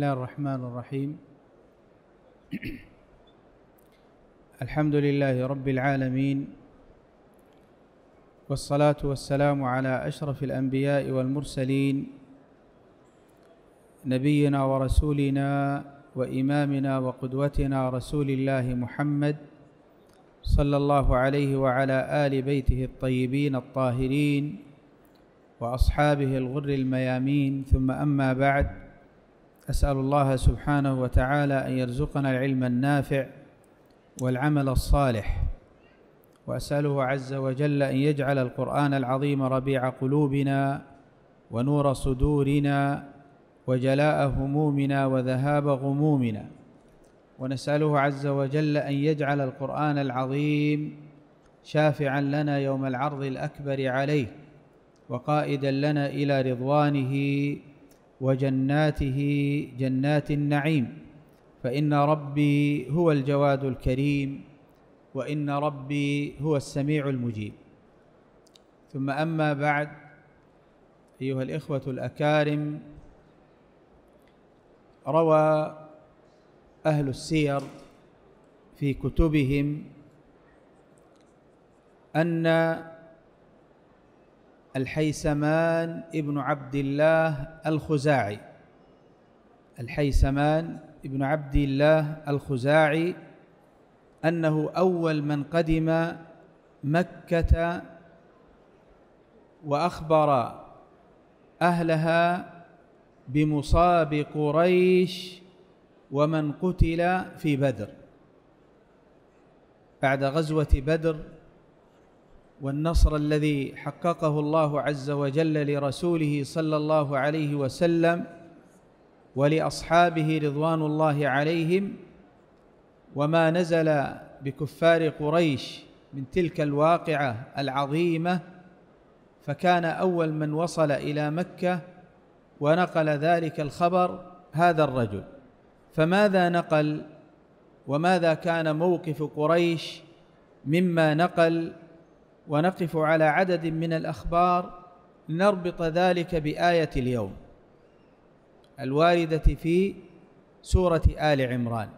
الله الرحمن الرحيم. الحمد لله رب العالمين، والصلاة والسلام على أشرف الأنبياء والمرسلين، نبينا ورسولنا وإمامنا وقدوتنا رسول الله محمد صلى الله عليه وعلى آل بيته الطيبين الطاهرين وأصحابه الغر الميامين، ثم أما بعد، أسأل الله سبحانه وتعالى أن يرزقنا العلم النافع والعمل الصالح، وأسأله عز وجل أن يجعل القرآن العظيم ربيع قلوبنا ونور صدورنا وجلاء همومنا وذهاب غمومنا، ونسأله عز وجل أن يجعل القرآن العظيم شافعا لنا يوم العرض الأكبر عليه، وقائدا لنا إلى رضوانه وجناته، جنات النعيم، فإن ربي هو الجواد الكريم، وإن ربي هو السميع المجيب. ثم أما بعد، أيها الإخوة الأكارم، روى أهل السير في كتبهم أن الحيثمان ابن عبد الله الخزاعي أنه أول من قدم مكة وأخبر أهلها بمصاب قريش ومن قتل في بدر، بعد غزوة بدر والنصر الذي حققه الله عز وجل لرسوله صلى الله عليه وسلم ولأصحابه رضوان الله عليهم، وما نزل بكفار قريش من تلك الواقعة العظيمة، فكان أول من وصل إلى مكة ونقل ذلك الخبر هذا الرجل. فماذا نقل؟ وماذا كان موقف قريش مما نقل؟ ونقف على عدد من الأخبار لنربط ذلك بآية اليوم الواردة في سورة آل عمران.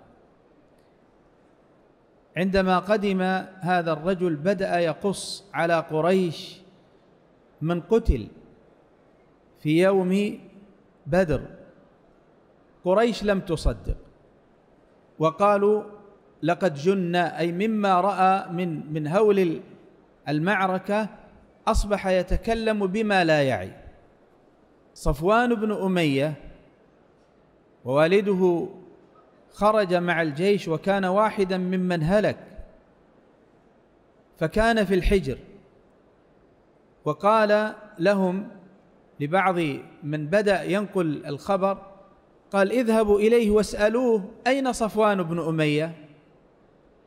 عندما قدم هذا الرجل بدأ يقص على قريش من قتل في يوم بدر. قريش لم تصدق، وقالوا لقد جنا، أي مما رأى من هول المعركة أصبح يتكلم بما لا يعي. صفوان بن أمية ووالده خرج مع الجيش وكان واحدا ممن هلك، فكان في الحجر، وقال لهم، لبعض من بدأ ينقل الخبر، قال اذهبوا إليه واسألوه أين صفوان بن أمية.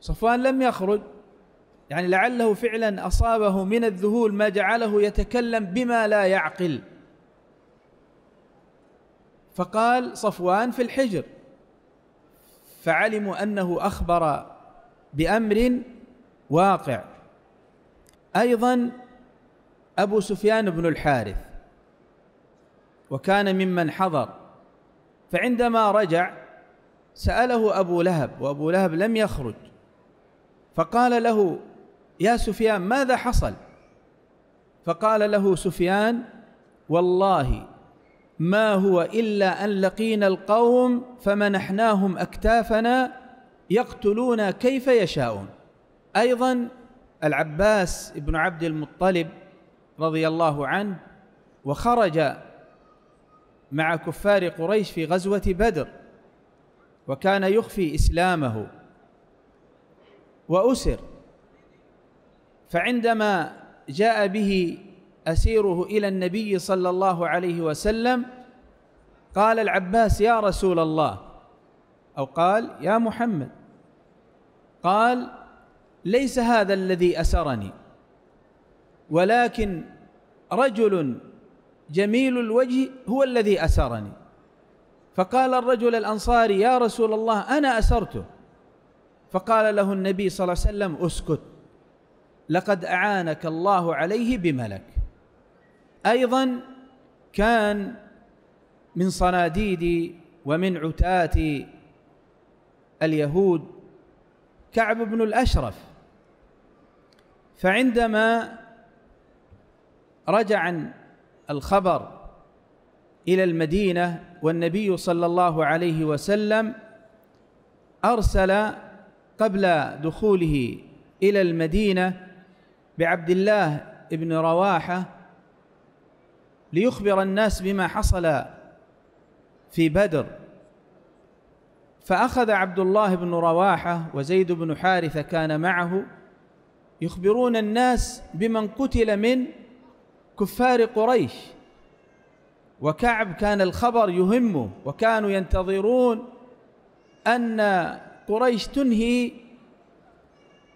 صفوان لم يخرج، يعني لعله فعلا أصابه من الذهول ما جعله يتكلم بما لا يعقل. فقال صفوان في الحجر، فعلموا أنه أخبر بأمر واقع. أيضا أبو سفيان بن الحارث، وكان ممن حضر، فعندما رجع سأله أبو لهب، وأبو لهب لم يخرج، فقال له يا سفيان ماذا حصل؟ فقال له سفيان والله ما هو إلا أن لقينا القوم فمنحناهم أكتافنا يقتلون كيف يشاءون. أيضا العباس بن عبد المطلب رضي الله عنه، وخرج مع كفار قريش في غزوة بدر، وكان يخفي إسلامه، وأسر، فعندما جاء به أسيره إلى النبي صلى الله عليه وسلم قال العباس يا رسول الله، أو قال يا محمد، قال ليس هذا الذي أسرني، ولكن رجل جميل الوجه هو الذي أسرني. فقال الرجل الأنصاري يا رسول الله أنا أسرته. فقال له النبي صلى الله عليه وسلم اسكت، لقد أعانك الله عليه بملك. أيضا كان من صناديد ومن عتاة اليهود كعب بن الأشرف، فعندما رجع عن الخبر إلى المدينة والنبي صلى الله عليه وسلم أرسل قبل دخوله إلى المدينة بعبد الله بن رواحة ليخبر الناس بما حصل في بدر، فأخذ عبد الله بن رواحة وزيد بن حارثة كان معه يخبرون الناس بمن قتل من كفار قريش، وكعب كان الخبر يهمه، وكانوا ينتظرون أن قريش تنهي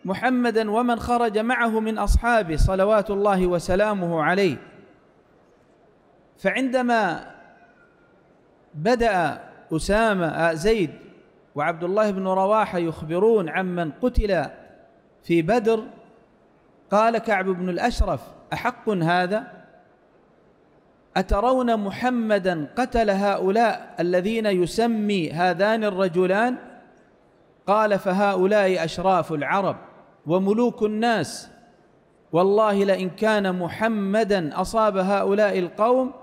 محمداً ومن خرج معه من أصحابه صلوات الله وسلامه عليه. فعندما بدأ زيد وعبد الله بن رواحة يخبرون عمن قتل في بدر قال كعب بن الأشرف: أحق هذا؟ أترون محمداً قتل هؤلاء الذين يسمي هذان الرجلان؟ قال: فهؤلاء أشراف العرب وملوك الناس، والله لئن كان محمداً أصاب هؤلاء القوم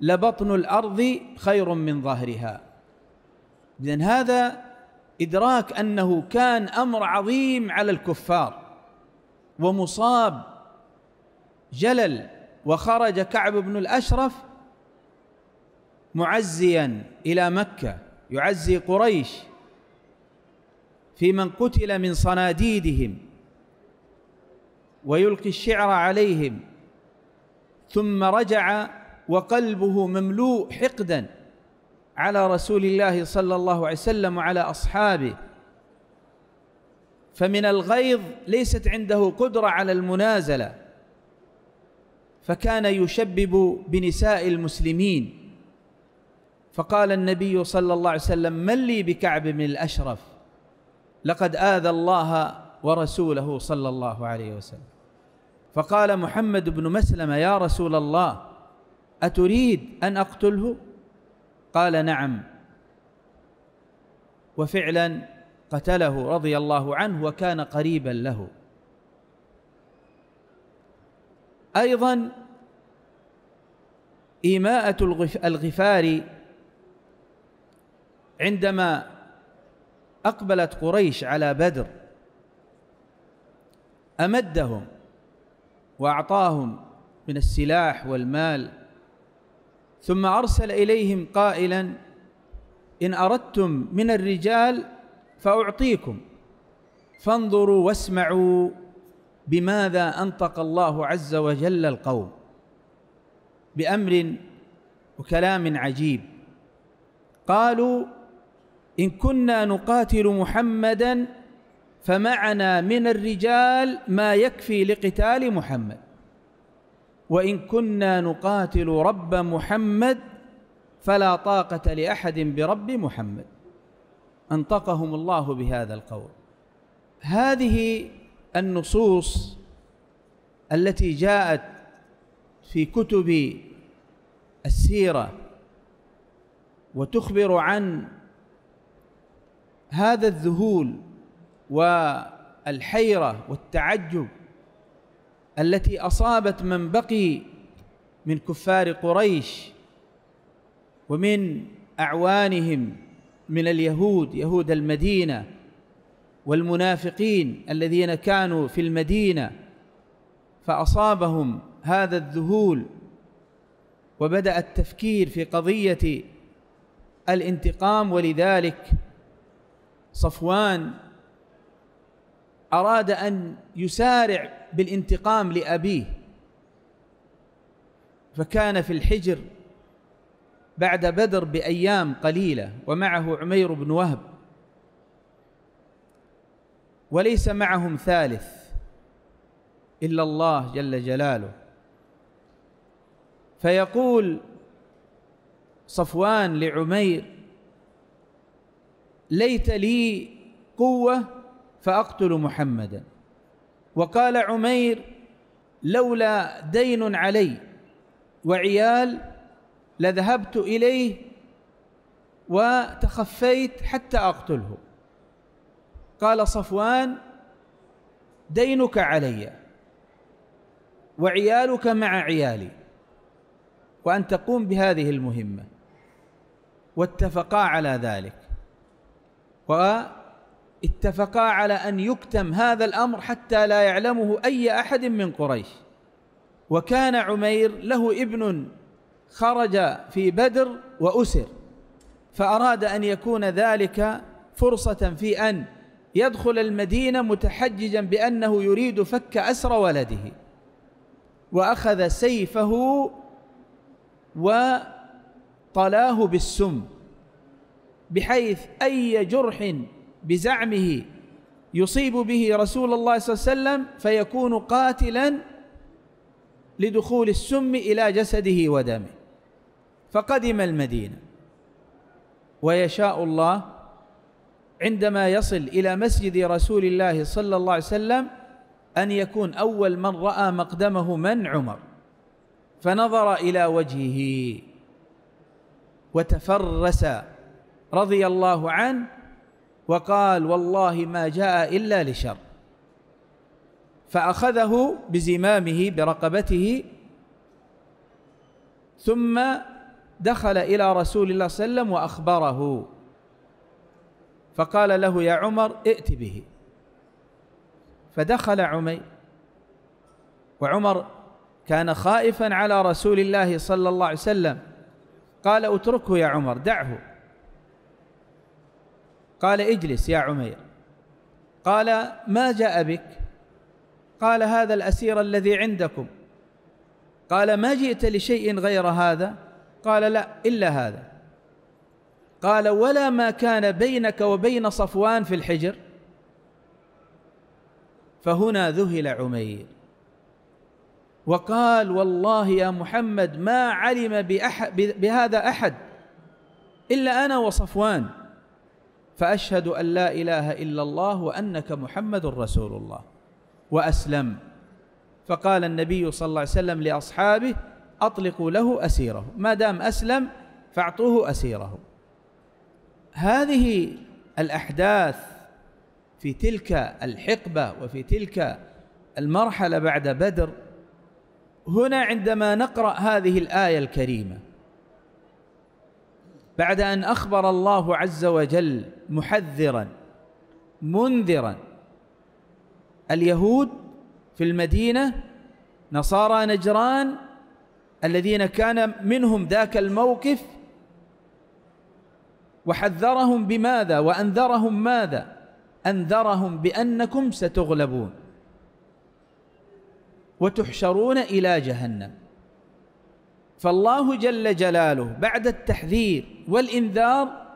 لبطن الأرض خير من ظهرها. إذن هذا إدراك أنه كان أمر عظيم على الكفار ومصاب جلل، وخرج كعب بن الأشرف معزياً إلى مكة يعزي قريش في من قتل من صناديدهم ويلقي الشعر عليهم، ثم رجع وقلبه مملوء حقداً على رسول الله صلى الله عليه وسلم وعلى أصحابه، فمن الغيظ ليست عنده قدرة على المنازلة، فكان يشبب بنساء المسلمين. فقال النبي صلى الله عليه وسلم: من لي بكعب بن الأشرف؟ لقد آذى الله ورسوله صلى الله عليه وسلم. فقال محمد بن مسلمة: يا رسول الله، أتريد أن أقتله؟ قال: نعم. وفعلا قتله رضي الله عنه وكان قريبا له. أيضا إيماءة الغفاري عندما أقبلت قريش على بدر أمدهم وأعطاهم من السلاح والمال، ثم أرسل إليهم قائلا: إن أردتم من الرجال فأعطيكم، فانظروا واسمعوا بماذا أنطق الله عز وجل القوم، بأمر وكلام عجيب. قالوا: إن كنا نقاتل محمداً فمعنا من الرجال ما يكفي لقتال محمد، وإن كنا نقاتل رب محمد فلا طاقة لأحد برب محمد. أنطقهم الله بهذا القول. هذه النصوص التي جاءت في كتب السيرة وتخبر عن هذا الذهول والحيرة والتعجب التي أصابت من بقي من كفار قريش ومن أعوانهم من اليهود، يهود المدينة والمنافقين الذين كانوا في المدينة، فأصابهم هذا الذهول وبدأ التفكير في قضية الانتقام. ولذلك صفوان أراد أن يسارع بالانتقام لأبيه، فكان في الحجر بعد بدر بأيام قليلة ومعه عمير بن وهب، وليس معهم ثالث إلا الله جل جلاله. فيقول صفوان لعمير: ليت لي قوة فأقتل محمدا. وقال عمير: لولا دين علي وعيال لذهبت إليه وتخفيت حتى أقتله. قال صفوان: دينك علي وعيالك مع عيالي وأن تقوم بهذه المهمة، واتفقا على ذلك، واتفقا على أن يكتم هذا الأمر حتى لا يعلمه أي أحد من قريش. وكان عمير له ابن خرج في بدر وأسر، فأراد أن يكون ذلك فرصة في أن يدخل المدينة متحججا بأنه يريد فك أسر ولده، وأخذ سيفه وطلاه بالسم بحيث أي جرح بزعمه يصيب به رسول الله صلى الله عليه وسلم فيكون قاتلا لدخول السم إلى جسده ودمه. فقدم المدينة، ويشاء الله عندما يصل إلى مسجد رسول الله صلى الله عليه وسلم أن يكون أول من رأى مقدمه من عمر، فنظر إلى وجهه وتفرس رضي الله عنه وقال: والله ما جاء إلا لشر. فأخذه بزمامه برقبته، ثم دخل إلى رسول الله صلى الله عليه وسلم وأخبره، فقال له: يا عمر ائت به. فدخل عمير، وعمر كان خائفا على رسول الله صلى الله عليه وسلم، قال: اتركه يا عمر، دعه. قال: اجلس يا عمير. قال: ما جاء بك؟ قال: هذا الأسير الذي عندكم. قال: ما جئت لشيء غير هذا؟ قال: لا، إلا هذا. قال: ولا ما كان بينك وبين صفوان في الحجر؟ فهنا ذهل عمير وقال: والله يا محمد ما علم بهذا أحد إلا أنا وصفوان، فأشهد أن لا إله إلا الله وأنك محمد رسول الله، وأسلم. فقال النبي صلى الله عليه وسلم لأصحابه: أطلقوا له أسيره، ما دام أسلم فأعطوه أسيره. هذه الأحداث في تلك الحقبة وفي تلك المرحلة بعد بدر. هنا عندما نقرأ هذه الآية الكريمة بعد أن أخبر الله عز وجل محذرا منذرا اليهود في المدينة، نصارى نجران الذين كان منهم ذاك الموقف، وحذرهم بماذا وأنذرهم ماذا؟ أنذرهم بأنكم ستغلبون وتحشرون إلى جهنم. فالله جل جلاله بعد التحذير والإنذار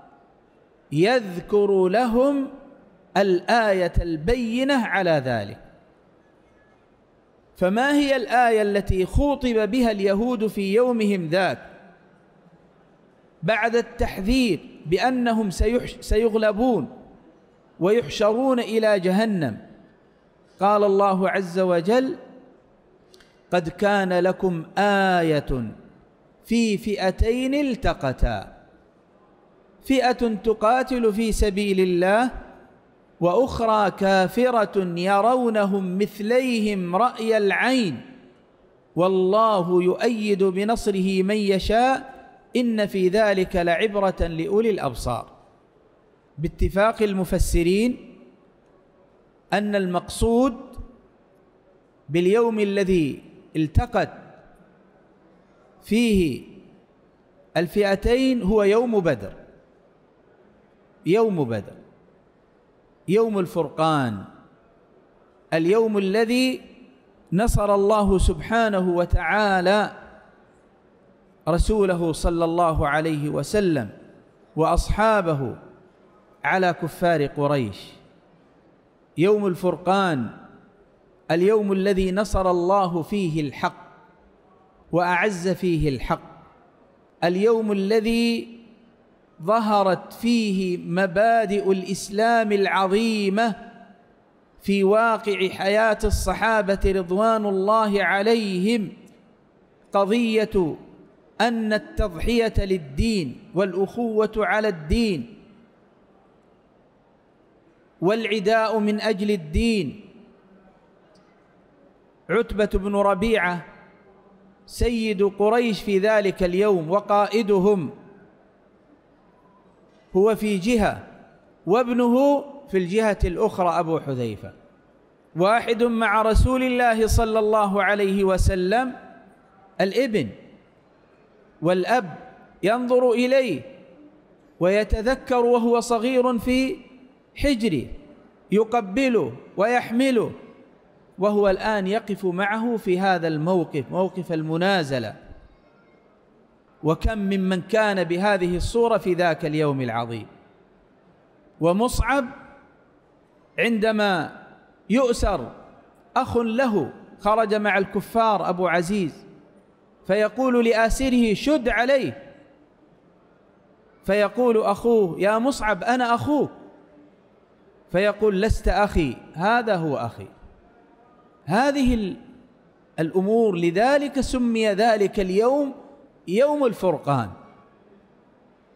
يذكر لهم الآية البينة على ذلك. فما هي الآية التي خوطب بها اليهود في يومهم ذاك بعد التحذير بأنهم سيغلبون ويحشرون إلى جهنم؟ قال الله عز وجل: قد كان لكم آية في فئتين التقتا فئة تقاتل في سبيل الله وأخرى كافرة يرونهم مثليهم رأي العين والله يؤيد بنصره من يشاء إن في ذلك لعبرة لأولي الأبصار. باتفاق المفسرين أن المقصود باليوم الذي التقت فيه الفئتين هو يوم بدر، يوم بدر، يوم الفرقان، اليوم الذي نصر الله سبحانه وتعالى رسوله صلى الله عليه وسلم وأصحابه على كفار قريش. يوم الفرقان اليوم الذي نصر الله فيه الحق وأعز فيه الحق، اليوم الذي ظهرت فيه مبادئ الإسلام العظيمة في واقع حياة الصحابة رضوان الله عليهم، قضية أن التضحية للدين والأخوة على الدين والعداء من أجل الدين. عتبة بن ربيعة سيد قريش في ذلك اليوم وقائدهم، هو في جهة وابنه في الجهة الأخرى أبو حذيفة، واحد مع رسول الله صلى الله عليه وسلم، الابن والأب ينظر إليه ويتذكر وهو صغير في حجره، يقبله ويحمله، وهو الآن يقف معه في هذا الموقف، موقف المنازلة. وكم ممن كان بهذه الصورة في ذاك اليوم العظيم. ومصعب عندما يؤسر أخ له خرج مع الكفار أبو عزيز، فيقول لآسره شد عليه، فيقول أخوه يا مصعب أنا أخوك، فيقول لست أخي، هذا هو أخي. هذه الأمور، لذلك سمي ذلك اليوم يوم الفرقان،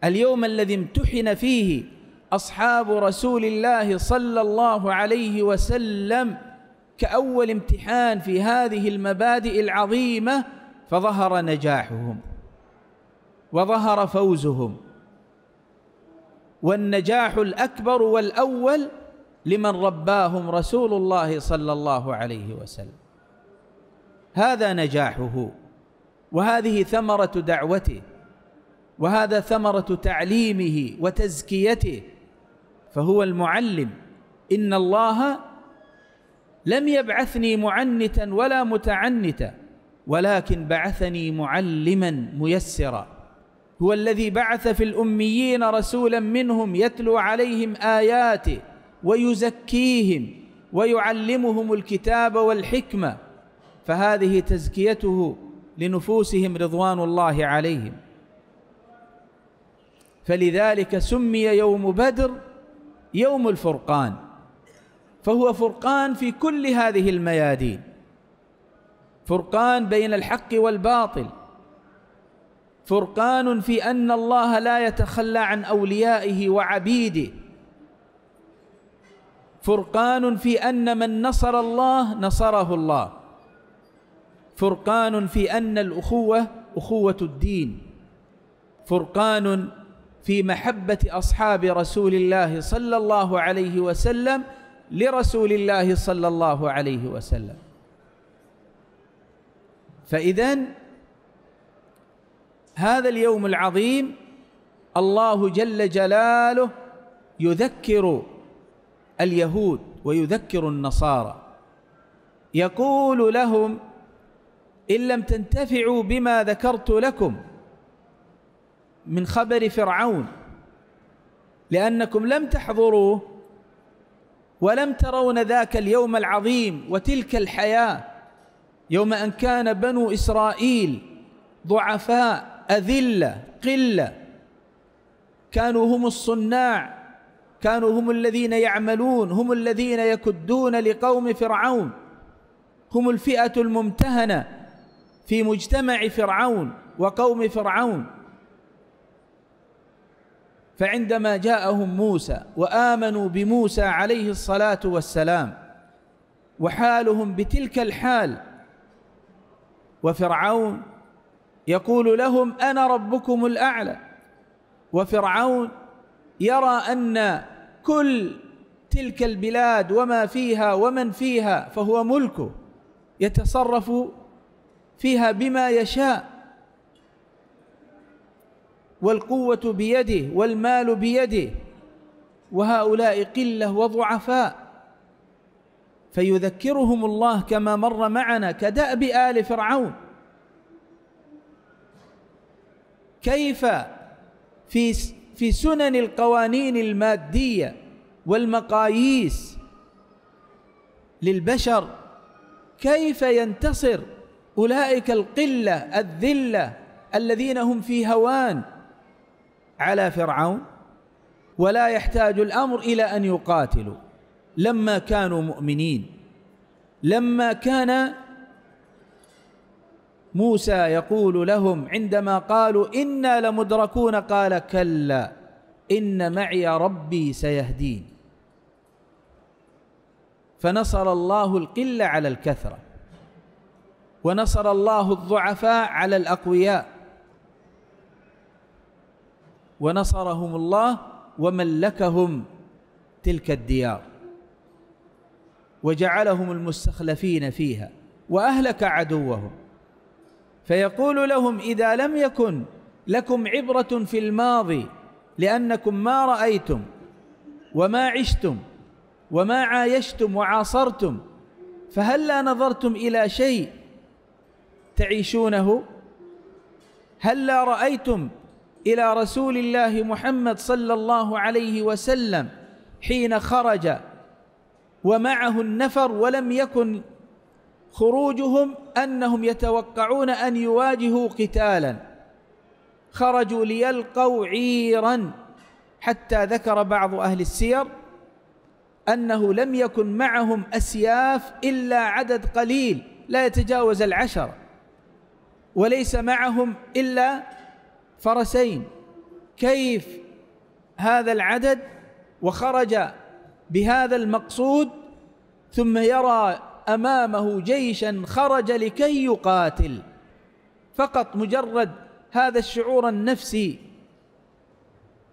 اليوم الذي امتحن فيه أصحاب رسول الله صلى الله عليه وسلم كأول امتحان في هذه المبادئ العظيمة، فظهر نجاحهم وظهر فوزهم. والنجاح الأكبر والأول لمن رباهم رسول الله صلى الله عليه وسلم، هذا نجاحه، وهذه ثمرة دعوته، وهذا ثمرة تعليمه وتزكيته، فهو المعلم. إن الله لم يبعثني معنتا ولا متعنتا، ولكن بعثني معلما ميسرا، هو الذي بعث في الأميين رسولا منهم يتلو عليهم آياته ويزكيهم ويعلمهم الكتاب والحكمة، فهذه تزكيته لنفوسهم رضوان الله عليهم. فلذلك سمي يوم بدر يوم الفرقان، فهو فرقان في كل هذه الميادين، فرقان بين الحق والباطل، فرقان في أن الله لا يتخلى عن أوليائه وعبيده، فرقان في أن من نصر الله نصره الله، فرقان في أن الأخوة أخوة الدين، فرقان في محبة أصحاب رسول الله صلى الله عليه وسلم لرسول الله صلى الله عليه وسلم. فإذن هذا اليوم العظيم الله جل جلاله يذكر اليهود ويذكر النصارى، يقول لهم إن لم تنتفعوا بما ذكرت لكم من خبر فرعون، لأنكم لم تحضروه ولم ترون ذاك اليوم العظيم وتلك الحياة، يوم أن كان بنو إسرائيل ضعفاء أذلة قلة، كانوا هم الصناع، كانوا هم الذين يعملون، هم الذين يكدون لقوم فرعون، هم الفئة الممتهنة في مجتمع فرعون وقوم فرعون. فعندما جاءهم موسى وآمنوا بموسى عليه الصلاة والسلام وحالهم بتلك الحال، وفرعون يقول لهم أنا ربكم الأعلى، وفرعون يرى أن كل تلك البلاد وما فيها ومن فيها فهو ملكه، يتصرف فيها بما يشاء، والقوة بيده والمال بيده، وهؤلاء قلة وضعفاء. فيذكرهم الله كما مر معنا كدأب آل فرعون، كيف في سنن القوانين المادية والمقاييس للبشر كيف ينتصر أولئك القلة الذلة الذين هم في هوان على فرعون، ولا يحتاج الأمر إلى أن يقاتلوا لما كانوا مؤمنين، لما كان موسى يقول لهم عندما قالوا إنا لمدركون قال كلا إن معي ربي سيهدين. فنصر الله القلة على الكثرة، ونصر الله الضعفاء على الأقوياء، ونصرهم الله وملكهم تلك الديار وجعلهم المستخلفين فيها وأهلك عدوهم. فيقول لهم إذا لم يكن لكم عبرة في الماضي لأنكم ما رأيتم وما عشتم وما عايشتم وعاصرتم، فهل لا نظرتم إلى شيء تعيشونه؟ هل لا رأيتم إلى رسول الله محمد صلى الله عليه وسلم حين خرج ومعه النفر ولم يكن خروجهم أنهم يتوقعون أن يواجهوا قتالا، خرجوا ليلقوا عيرا، حتى ذكر بعض أهل السير أنه لم يكن معهم أسياف إلا عدد قليل لا يتجاوز 10، وليس معهم إلا فرسين. كيف هذا العدد؟ وخرج بهذا المقصود ثم يرى أمامه جيشا خرج لكي يقاتل، فقط مجرد هذا الشعور النفسي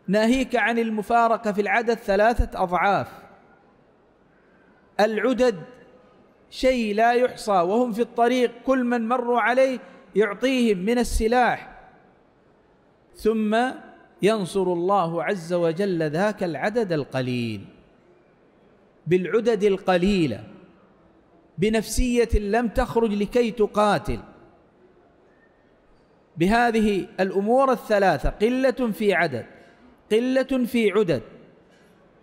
ناهيك عن المفارقة في العدد 3 أضعاف. العدد شيء لا يحصى، وهم في الطريق كل من مروا عليه يعطيهم من السلاح. ثم ينصر الله عز وجل ذاك العدد القليل بالعدد القليلة بنفسية لم تخرج لكي تقاتل. بهذه الأمور 3: قلة في عدد، قلة في عدد،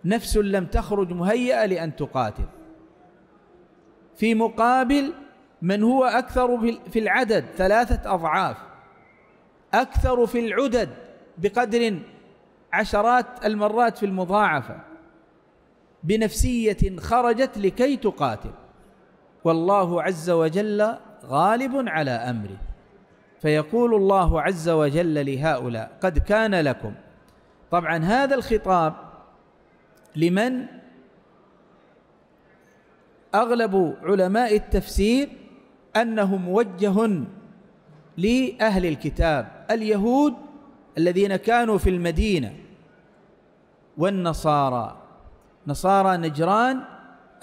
نفس لم تخرج مهيئة لأن تقاتل، في مقابل من هو أكثر في العدد 3 أضعاف، أكثر في العدد بقدر 10 المرات في المضاعفة، بنفسية خرجت لكي تقاتل. والله عز وجل غالب على أمره. فيقول الله عز وجل لهؤلاء قد كان لكم، طبعا هذا الخطاب لمن أغلب علماء التفسير أنه موجه لأهل الكتاب، اليهود الذين كانوا في المدينة، والنصارى، نصارى نجران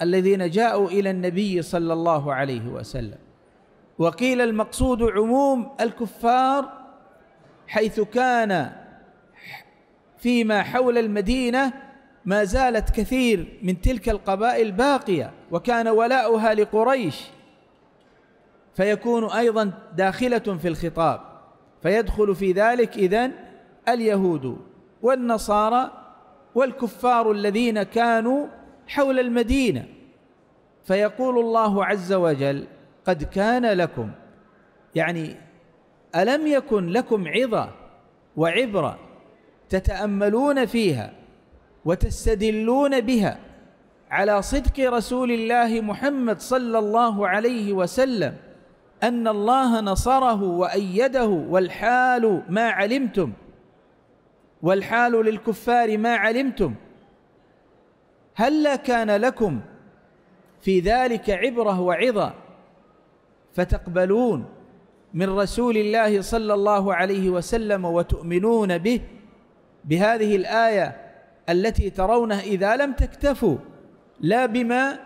الذين جاءوا إلى النبي صلى الله عليه وسلم. وقيل المقصود عموم الكفار حيث كان فيما حول المدينة ما زالت كثير من تلك القبائل باقية وكان ولاؤها لقريش، فيكون أيضا داخلة في الخطاب، فيدخل في ذلك إذن اليهود والنصارى والكفار الذين كانوا حول المدينة. فيقول الله عز وجل قد كان لكم، يعني ألم يكن لكم عظة وعبرة تتأملون فيها وتستدلون بها على صدق رسول الله محمد صلى الله عليه وسلم أن الله نصره وأيده، والحال ما علمتم، والحال للكفار ما علمتم، هل لا كان لكم في ذلك عبرة وعظة فتقبلون من رسول الله صلى الله عليه وسلم وتؤمنون به، بهذه الآية التي ترونه إذا لم تكتفوا لا بما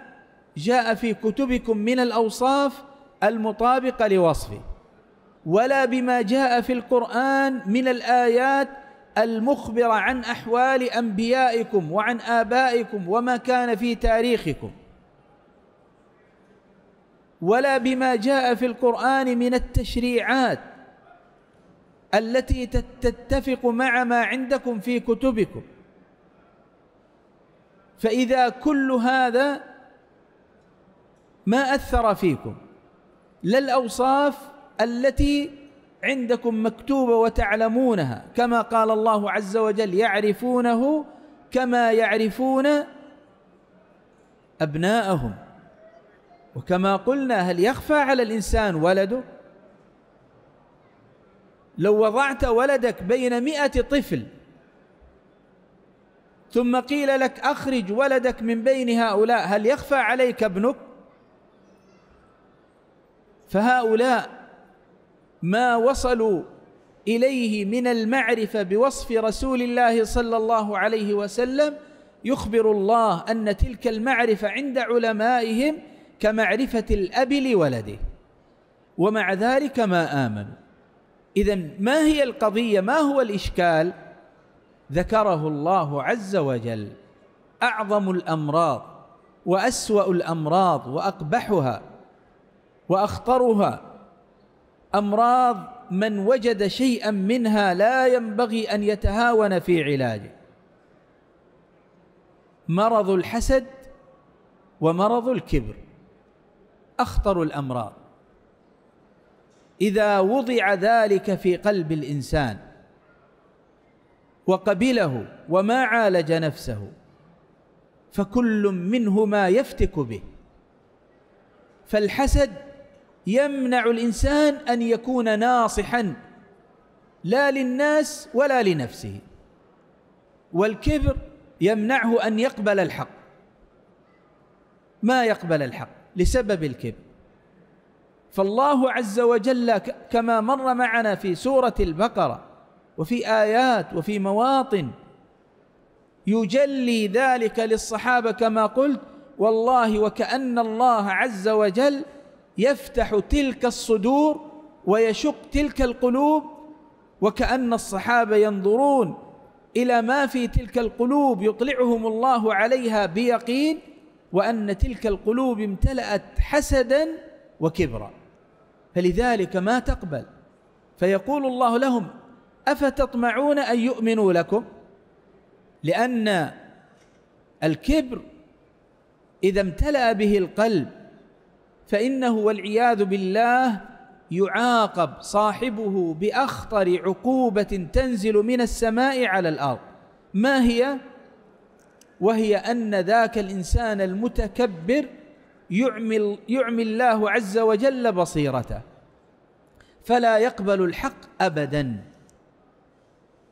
جاء في كتبكم من الأوصاف المطابقة لوصفه، ولا بما جاء في القرآن من الآيات المخبرة عن أحوال أنبيائكم وعن آبائكم وما كان في تاريخكم، ولا بما جاء في القرآن من التشريعات التي تتفق مع ما عندكم في كتبكم. فإذا كل هذا ما أثر فيكم، لا الأوصاف التي عندكم مكتوبة وتعلمونها كما قال الله عز وجل يعرفونه كما يعرفون أبناءهم، وكما قلنا هل يخفى على الإنسان ولده؟ لو وضعت ولدك بين 100 طفل ثم قيل لك أخرج ولدك من بين هؤلاء، هل يخفى عليك ابنك؟ فهؤلاء ما وصلوا إليه من المعرفة بوصف رسول الله صلى الله عليه وسلم، يخبر الله أن تلك المعرفة عند علمائهم كمعرفة الأب لولده، ومع ذلك ما آمنوا. إذن ما هي القضية؟ ما هو الإشكال؟ ذكره الله عز وجل. أعظم الأمراض وأسوأ الأمراض وأقبحها وأخطرها أمراض من وجد شيئا منها لا ينبغي أن يتهاون في علاجه: مرض الحسد ومرض الكبر، أخطر الأمراض إذا وضع ذلك في قلب الإنسان وقبله وما عالج نفسه فكل منهما يفتك به. فالحسد يمنع الإنسان أن يكون ناصحا لا للناس ولا لنفسه، والكبر يمنعه أن يقبل الحق، ما يقبل الحق لسبب الكبر. فالله عز وجل كما مر معنا في سورة البقرة وفي آيات وفي مواطن يجلي ذلك للصحابة كما قلت، والله وكأن الله عز وجل يفتح تلك الصدور ويشق تلك القلوب، وكأن الصحابة ينظرون إلى ما في تلك القلوب يطلعهم الله عليها بيقين، وأن تلك القلوب امتلأت حسدا وكبرا، فلذلك ما تقبل. فيقول الله لهم: أفتطمعون أن يؤمنوا لكم؟ لأن الكبر إذا امتلأ به القلب فإنه والعياذ بالله يعاقب صاحبه بأخطر عقوبة تنزل من السماء على الأرض. ما هي؟ وهي أن ذاك الإنسان المتكبر يعمي الله عز وجل بصيرته فلا يقبل الحق أبداً.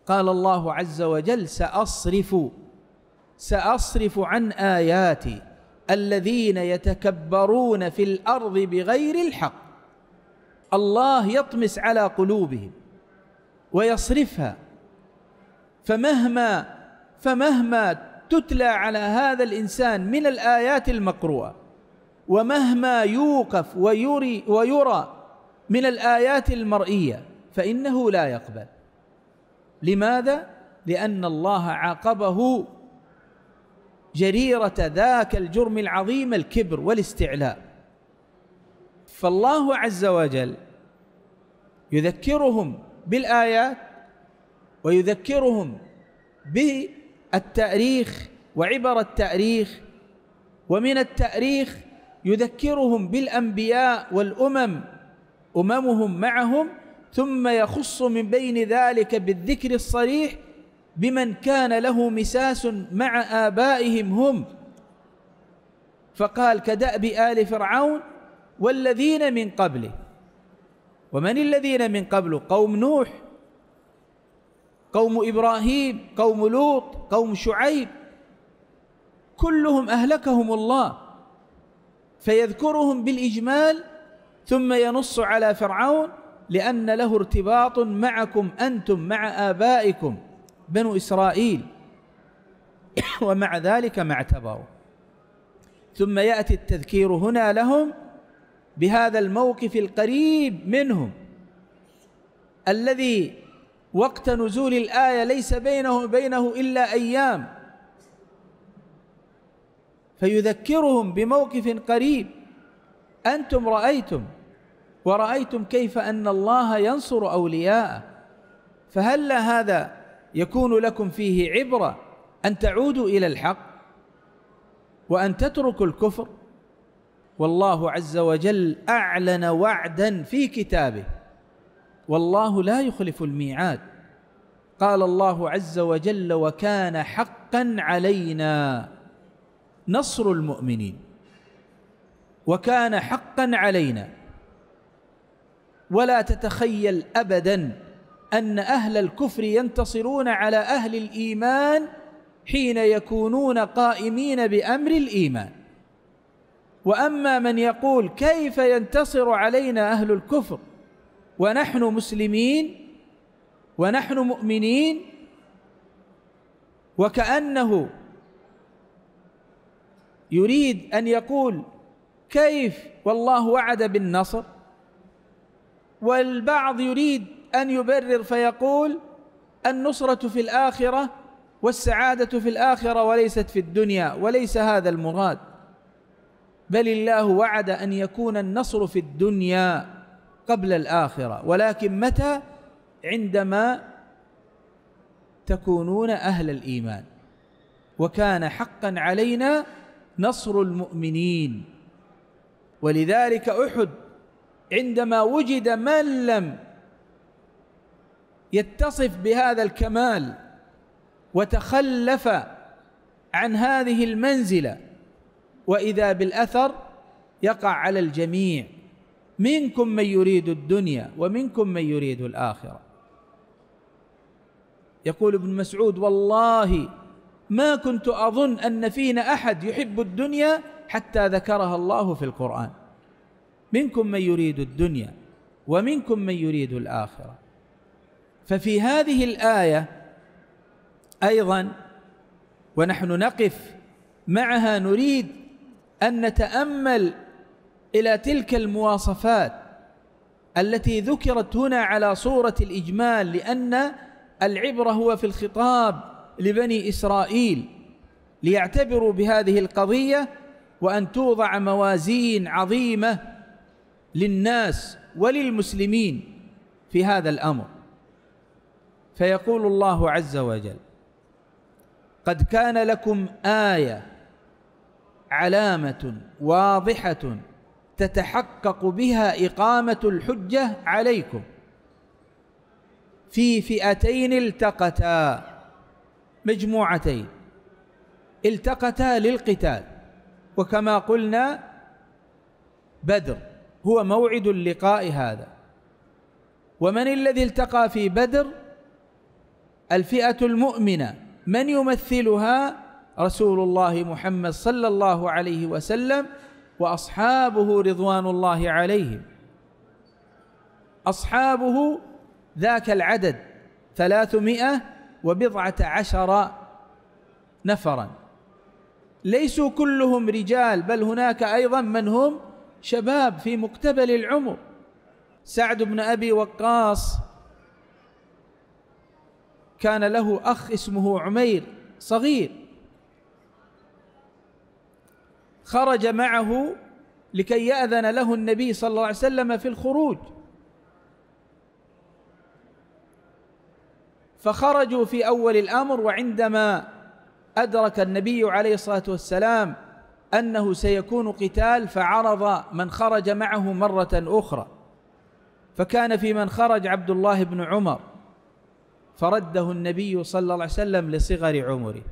قال الله عز وجل: سأصرف عن آياتي الذين يتكبرون في الأرض بغير الحق. الله يطمس على قلوبهم ويصرفها، فمهما تتلى على هذا الإنسان من الآيات المقروءة ومهما يوقف ويرى من الآيات المرئية فإنه لا يقبل. لماذا؟ لأن الله عاقبه جريرة ذاك الجرم العظيم، الكبر والاستعلاء. فالله عز وجل يذكرهم بالآيات ويذكرهم بالتأريخ وعبر التأريخ، ومن التأريخ يذكرهم بالأنبياء والأمم أممهم معهم، ثم يخص من بين ذلك بالذكر الصريح بمن كان له مساس مع آبائهم هم، فقال: كدأب آل فرعون والذين من قبله. ومن الذين من قبله؟ قوم نوح، قوم إبراهيم، قوم لوط، قوم شعيب، كلهم أهلكهم الله. فيذكرهم بالإجمال ثم ينص على فرعون لأن له ارتباط معكم أنتم مع آبائكم بنو إسرائيل، ومع ذلك ما اعتبروا. ثم يأتي التذكير هنا لهم بهذا الموقف القريب منهم الذي وقت نزول الآية ليس بينه إلا أيام، فيذكرهم بموقف قريب أنتم رأيتم، ورأيتم كيف أن الله ينصر أولياءه، فهل هذا يكون لكم فيه عبرة أن تعودوا إلى الحق وأن تتركوا الكفر؟ والله عز وجل أعلن وعدا في كتابه، والله لا يخلف الميعاد. قال الله عز وجل: وكان حقا علينا نصر المؤمنين. وكان حقا علينا، ولا تتخيل أبدا أن أهل الكفر ينتصرون على أهل الإيمان حين يكونون قائمين بأمر الإيمان. وأما من يقول كيف ينتصر علينا أهل الكفر ونحن مسلمين ونحن مؤمنين، وكأنه يريد أن يقول كيف والله وعد بالنصر. والبعض يريد أن يبرر فيقول النصرة في الآخرة والسعادة في الآخرة وليست في الدنيا، وليس هذا المراد، بل الله وعد أن يكون النصر في الدنيا قبل الآخرة، ولكن متى؟ عندما تكونون أهل الإيمان. وكان حقا علينا نصر المؤمنين. ولذلك أحد عندما وجد من لم يتصف بهذا الكمال وتخلف عن هذه المنزلة، وإذا بالأثر يقع على الجميع، منكم من يريد الدنيا ومنكم من يريد الآخرة. يقول ابن مسعود والله ما كنت أظن أن فينا أحد يحب الدنيا حتى ذكرها الله في القرآن، منكم من يريد الدنيا ومنكم من يريد الآخرة. ففي هذه الآية أيضا ونحن نقف معها نريد أن نتأمل إلى تلك المواصفات التي ذكرت هنا على صورة الإجمال، لأن العبرة هو في الخطاب لبني إسرائيل ليعتبروا بهذه القضية، وأن توضع موازين عظيمة للناس وللمسلمين في هذا الأمر. فيقول الله عز وجل قد كان لكم آية علامة واضحة تتحقق بها إقامة الحجة عليكم في فئتين التقتا، مجموعتين التقتا للقتال. وكما قلنا بدر هو موعد اللقاء هذا. ومن الذي التقى في بدر؟ الفئة المؤمنة، من يمثلها؟ رسول الله محمد صلى الله عليه وسلم وأصحابه رضوان الله عليهم. أصحابه ذاك العدد 319 نفرا، ليسوا كلهم رجال، بل هناك أيضا من هم شباب في مقتبل العمر. سعد بن أبي وقاص كان له أخ اسمه عمير صغير، خرج معه لكي يأذن له النبي صلى الله عليه وسلم في الخروج، فخرجوا في أول الأمر. وعندما أدرك النبي عليه الصلاة والسلام أنه سيكون قتال فعرض من خرج معه مرة أخرى، فكان في من خرج عبد الله بن عمر، فرده النبي صلى الله عليه وسلم لصغر عمره،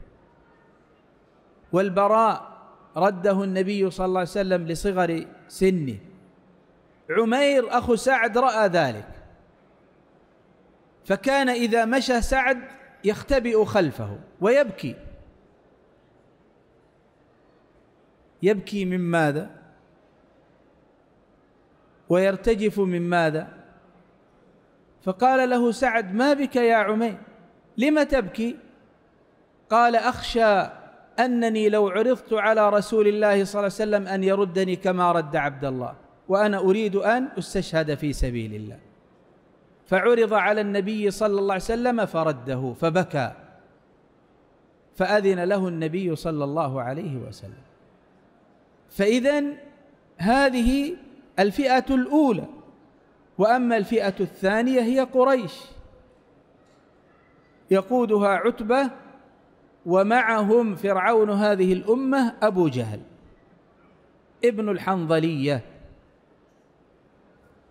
والبراء رده النبي صلى الله عليه وسلم لصغر سنه. عمير أخو سعد رأى ذلك، فكان إذا مشى سعد يختبئ خلفه ويبكي. يبكي من ماذا؟ ويرتجف من ماذا؟ فقال له سعد ما بك يا عمير، لم تبكي؟ قال أخشى أنني لو عرضت على رسول الله صلى الله عليه وسلم أن يردني كما رد عبد الله، وأنا أريد أن أستشهد في سبيل الله. فعرض على النبي صلى الله عليه وسلم فرده فبكى، فأذن له النبي صلى الله عليه وسلم. فإذا هذه الفئة الأولى. وأما الفئة الثانية هي قريش يقودها عتبة، ومعهم فرعون هذه الأمة أبو جهل ابن الحنظلية،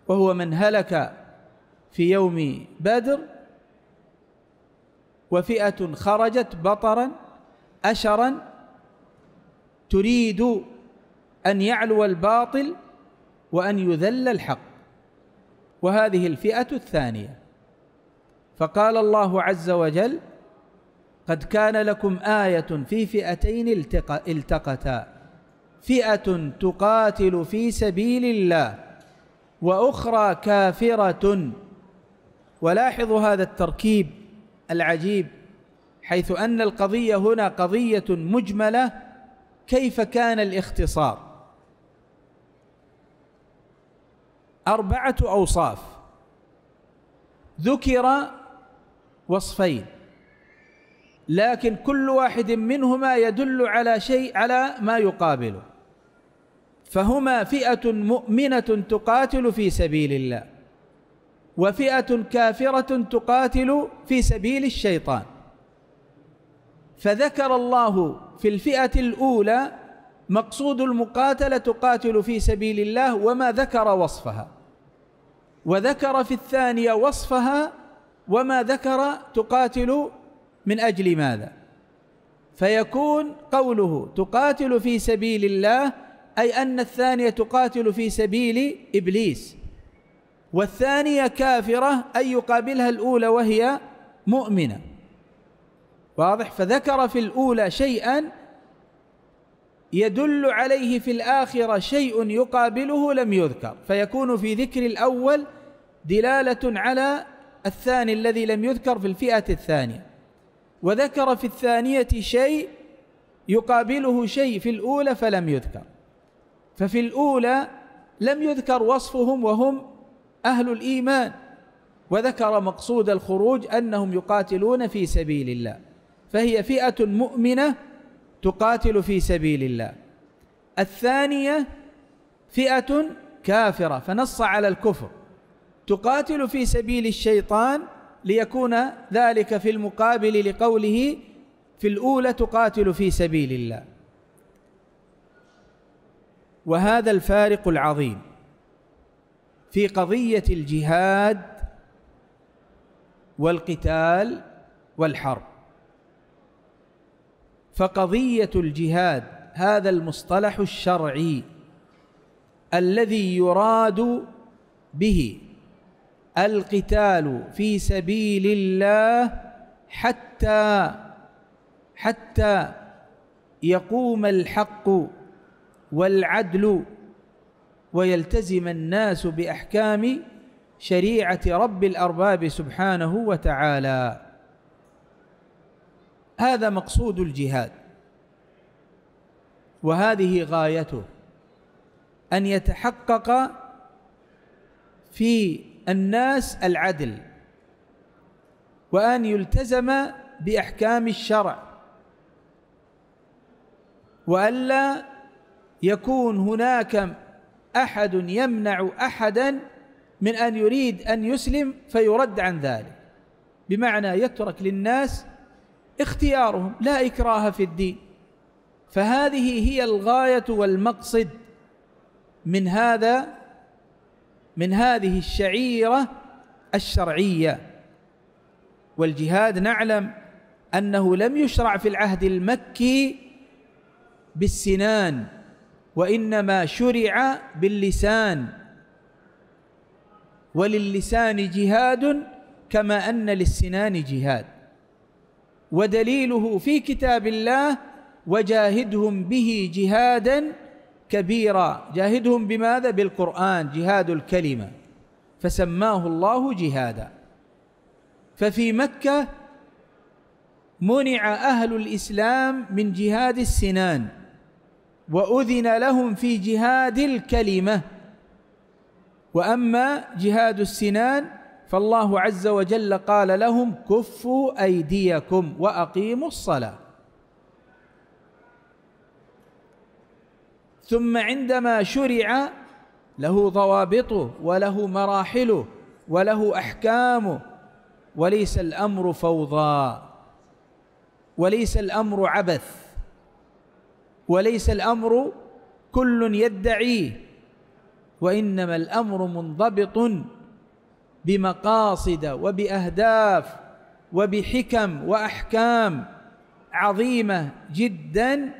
وهو من هلك في يوم بدر. وفئة خرجت بطرا أشرا تريد أن يعلو الباطل وأن يذل الحق، وهذه الفئة الثانية. فقال الله عز وجل: قد كان لكم آية في فئتين التقتا فئة تقاتل في سبيل الله وأخرى كافرة. ولاحظوا هذا التركيب العجيب، حيث أن القضية هنا قضية مجملة، كيف كان الاختصار؟ أربعة أوصاف، ذكر وصفين لكن كل واحد منهما يدل على شيء، على ما يقابله. فهما فئة مؤمنة تقاتل في سبيل الله، وفئة كافرة تقاتل في سبيل الشيطان. فذكر الله في الفئة الأولى مقصود المقاتلة، تقاتل في سبيل الله، وما ذكر وصفها، وذكر في الثانية وصفها وما ذكر تقاتل من أجل ماذا. فيكون قوله تقاتل في سبيل الله أي أن الثانية تقاتل في سبيل إبليس، والثانية كافرة أي يقابلها الأولى وهي مؤمنة. واضح؟ فذكر في الأولى شيئا يدل عليه في الآخرة شيء يقابله لم يذكر، فيكون في ذكر الأول دلالة على الثاني الذي لم يذكر في الفئة الثانية، وذكر في الثانية شيء يقابله شيء في الأولى فلم يذكر. ففي الأولى لم يذكر وصفهم وهم أهل الإيمان، وذكر مقصود الخروج أنهم يقاتلون في سبيل الله، فهي فئة مؤمنة تقاتل في سبيل الله. الثانية فئة كافرة، فنص على الكفر، تقاتل في سبيل الشيطان، ليكون ذلك في المقابل لقوله في الأولى تقاتل في سبيل الله. وهذا الفارق العظيم في قضية الجهاد والقتال والحرب. فقضية الجهاد هذا المصطلح الشرعي الذي يراد به القتال في سبيل الله حتى يقوم الحق والعدل ويلتزم الناس بأحكام شريعة رب الأرباب سبحانه وتعالى. هذا مقصود الجهاد، وهذه غايته، أن يتحقق في الناس العدل، وأن يلتزم بأحكام الشرع، وألا يكون هناك أحد يمنع أحدا من أن يريد أن يسلم فيرد عن ذلك، بمعنى يترك للناس اختيارهم، لا إكراه في الدين. فهذه هي الغاية والمقصد من هذه الشعيرة الشرعية. والجهاد نعلم أنه لم يشرع في العهد المكي بالسنان، وإنما شرع باللسان، وللسان جهاد كما أن للسنان جهاد. ودليله في كتاب الله: وجاهدهم به جهادا كبيرا. جاهدهم بماذا؟ بالقرآن، جهاد الكلمة، فسماه الله جهادا. ففي مكة منع أهل الإسلام من جهاد السنان، وأذن لهم في جهاد الكلمة. وأما جهاد السنان فالله عز وجل قال لهم: كفوا أيديكم وأقيموا الصلاة. ثم عندما شرع له ضوابطه وله مراحله وله أحكامه، وليس الأمر فوضى، وليس الأمر عبث، وليس الأمر كل يدعيه، وإنما الأمر منضبط بمقاصد وبأهداف وبحكم وأحكام عظيمة جداً،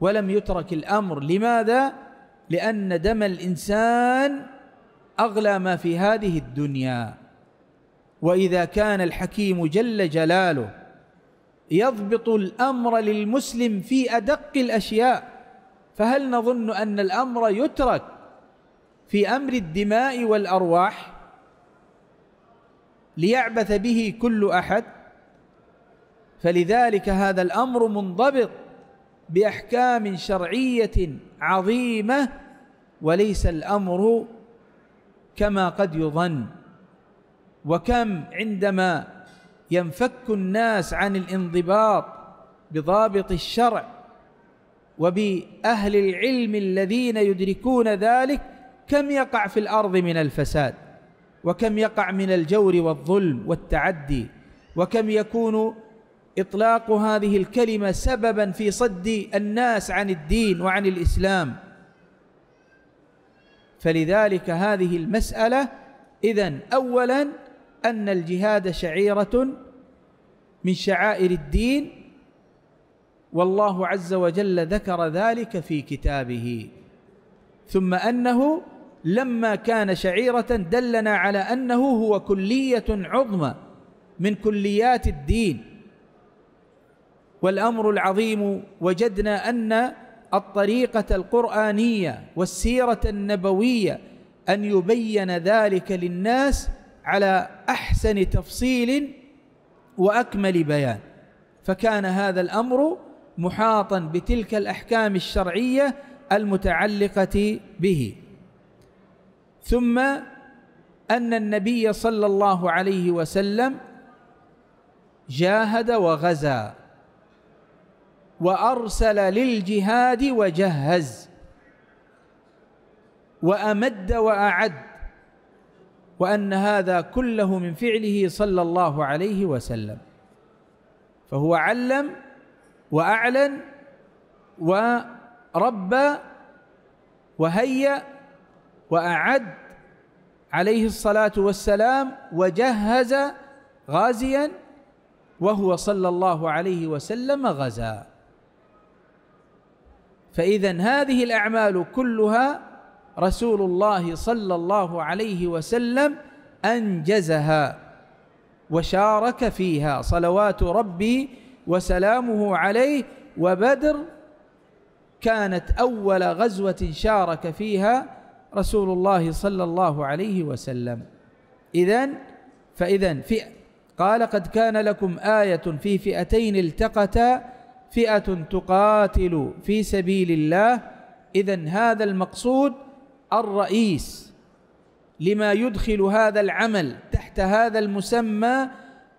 ولم يترك الأمر. لماذا؟ لأن دم الإنسان أغلى ما في هذه الدنيا، وإذا كان الحكيم جل جلاله يضبط الأمر للمسلم في أدق الأشياء، فهل نظن أن الأمر يترك في أمر الدماء والأرواح ليعبث به كل أحد؟ فلذلك هذا الأمر منضبط بأحكام شرعية عظيمة، وليس الأمر كما قد يظن. وكم عندما ينفك الناس عن الانضباط بضابط الشرع وبأهل العلم الذين يدركون ذلك، كم يقع في الأرض من الفساد، وكم يقع من الجور والظلم والتعدي، وكم يكون إطلاق هذه الكلمة سبباً في صد الناس عن الدين وعن الإسلام. فلذلك هذه المسألة إذن أولاً أن الجهاد شعيرة من شعائر الدين، والله عز وجل ذكر ذلك في كتابه، ثم أنه لما كان شعيرة دلنا على أنه هو كلية عظمى من كليات الدين والأمر العظيم. وجدنا أن الطريقة القرآنية والسيرة النبوية أن يبين ذلك للناس على أحسن تفصيل وأكمل بيان، فكان هذا الأمر محاطا بتلك الأحكام الشرعية المتعلقة به. ثم أن النبي صلى الله عليه وسلم جاهد وغزا وأرسل للجهاد وجهز وأمد وأعد، وأن هذا كله من فعله صلى الله عليه وسلم، فهو علم وأعلن وربى وهيأ وأعد عليه الصلاة والسلام، وجهز غازيا، وهو صلى الله عليه وسلم غزا. فإذن هذه الأعمال كلها رسول الله صلى الله عليه وسلم أنجزها وشارك فيها صلوات ربي وسلامه عليه. وبدر كانت أول غزوة شارك فيها رسول الله صلى الله عليه وسلم. فإذن قال: قد كان لكم آية في فئتين التقتا فئة تقاتل في سبيل الله. إذن هذا المقصود الرئيس لما يدخل هذا العمل تحت هذا المسمى،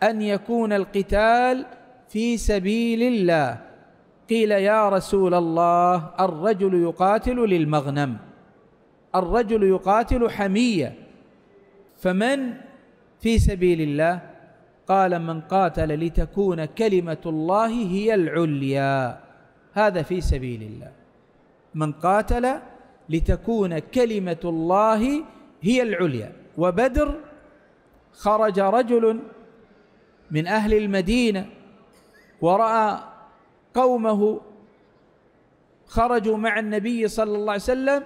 أن يكون القتال في سبيل الله. قيل: يا رسول الله، الرجل يقاتل للمغنم، الرجل يقاتل حمية، فمن في سبيل الله؟ قال: من قاتل لتكون كلمة الله هي العليا، هذا في سبيل الله. من قاتل لتكون كلمة الله هي العليا. وبدر خرج رجل من أهل المدينة ورأى قومه خرجوا مع النبي صلى الله عليه وسلم،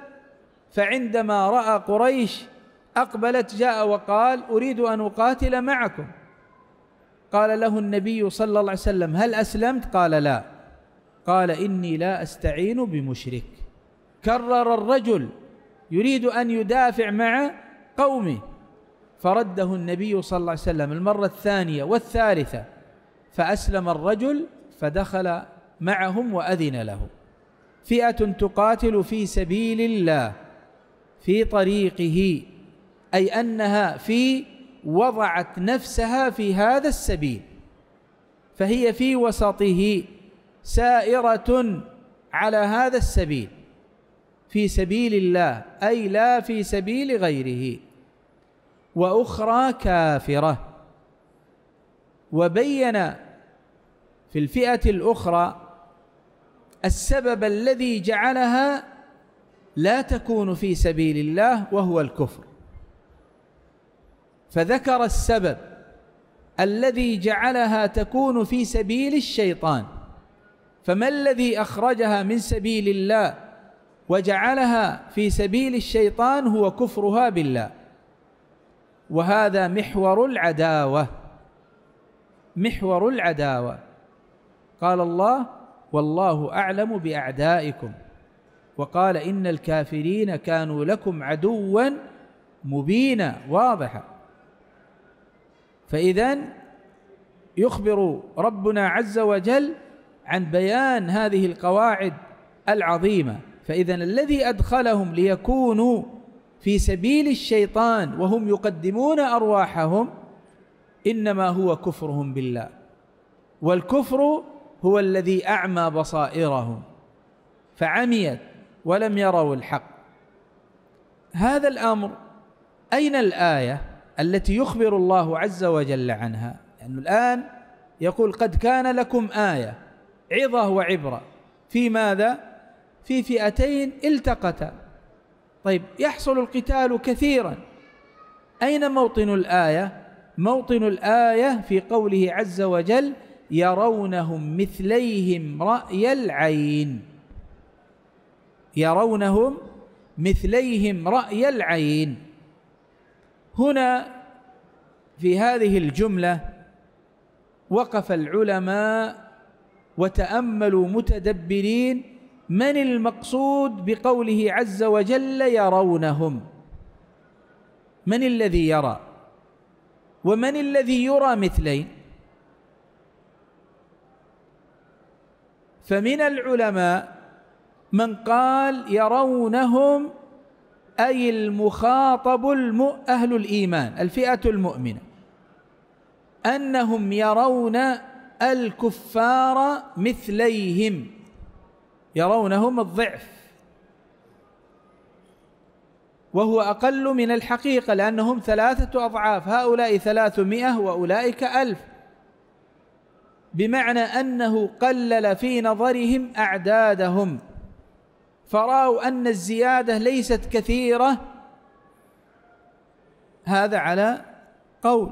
فعندما رأى قريش أقبلت جاء وقال: أريد أن أقاتل معكم. قال له النبي صلى الله عليه وسلم: هل أسلمت؟ قال: لا. قال: إني لا أستعين بمشرك. كرر الرجل يريد أن يدافع مع قومه، فرده النبي صلى الله عليه وسلم المرة الثانية والثالثة، فأسلم الرجل فدخل معهم وأذن له. فئة تقاتل في سبيل الله في طريقه، أي أنها وضعت نفسها في هذا السبيل، فهي في وسطه سائرة على هذا السبيل، في سبيل الله، أي لا في سبيل غيره. وأخرى كافرة. وبين في الفئة الأخرى السبب الذي جعلها لا تكون في سبيل الله، وهو الكفر، فذكر السبب الذي جعلها تكون في سبيل الشيطان. فما الذي أخرجها من سبيل الله وجعلها في سبيل الشيطان؟ هو كفرها بالله وهذا محور العداوة، محور العداوة. قال الله: والله أعلم بأعدائكم وقال إن الكافرين كانوا لكم عدوا مبينا، واضحة. فإذا يخبر ربنا عز وجل عن بيان هذه القواعد العظيمة. فإذا الذي أدخلهم ليكونوا في سبيل الشيطان وهم يقدمون أرواحهم إنما هو كفرهم بالله، والكفر هو الذي أعمى بصائرهم فعميت ولم يروا الحق. هذا الأمر أين الآية التي يخبر الله عز وجل عنها؟ لأنه الآن يقول قد كان لكم آية، عظة وعبرة، في ماذا؟ في فئتين التقتا. طيب يحصل القتال كثيرا، أين موطن الآية؟ موطن الآية في قوله عز وجل: يرونهم مثليهم رأي العين، يرونهم مثليهم رأي العين. هنا في هذه الجملة وقف العلماء وتأملوا متدبرين من المقصود بقوله عز وجل يرونهم، من الذي يرى ومن الذي يرى مثلين؟ فمن العلماء من قال يرونهم أي المخاطب أهل الإيمان، الفئة المؤمنة، أنهم يرون الكفار مثليهم، يرونهم الضعف، وهو أقل من الحقيقة لأنهم 3 أضعاف، هؤلاء 300 وأولئك 1000، بمعنى أنه قلل في نظرهم أعدادهم، فرأوا أن الزيادة ليست كثيرة. هذا على قول.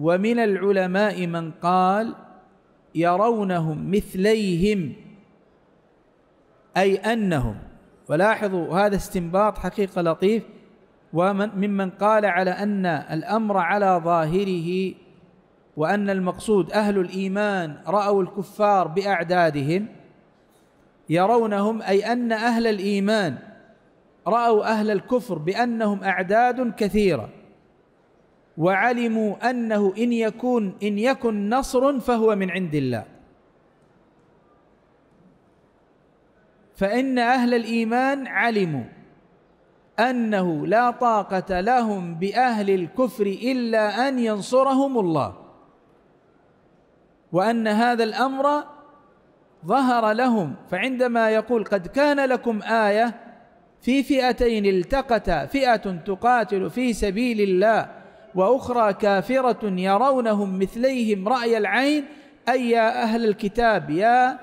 ومن العلماء من قال يرونهم مثليهم أي أنهم، ولاحظوا هذا استنباط حقيقة لطيف، وممن قال على أن الأمر على ظاهره وأن المقصود أهل الإيمان رأوا الكفار بأعدادهم، يرونهم أي أن أهل الإيمان رأوا أهل الكفر بأنهم أعداد كثيرة، وعلموا أنه إن يكن نصر فهو من عند الله، فإن أهل الإيمان علموا أنه لا طاقة لهم بأهل الكفر إلا أن ينصرهم الله، وأن هذا الأمر ظهر لهم. فعندما يقول قد كان لكم آية في فئتين التقتا، فئة تقاتل في سبيل الله وأخرى كافرة يرونهم مثليهم رأي العين، أي يا أهل الكتاب، يا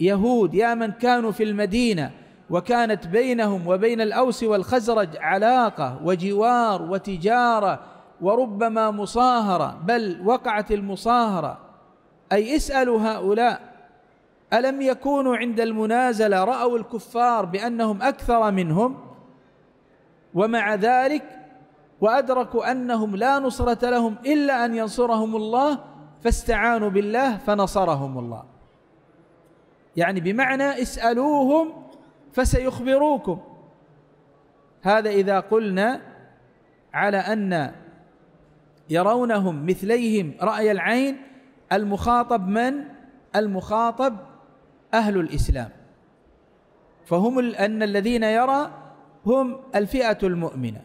يهود، يا من كانوا في المدينة وكانت بينهم وبين الأوس والخزرج علاقة وجوار وتجارة وربما مصاهرة، بل وقعت المصاهرة، أي اسألوا هؤلاء ألم يكونوا عند المنازلة رأوا الكفار بأنهم أكثر منهم، ومع ذلك وأدركوا أنهم لا نصرة لهم إلا أن ينصرهم الله فاستعانوا بالله فنصرهم الله. يعني بمعنى اسألوهم فسيخبروكم. هذا إذا قلنا على أن يرونهم مثليهم رأي العين، المخاطب من؟ المخاطب أهل الإسلام، فهم أن الذين يرى هم الفئة المؤمنة،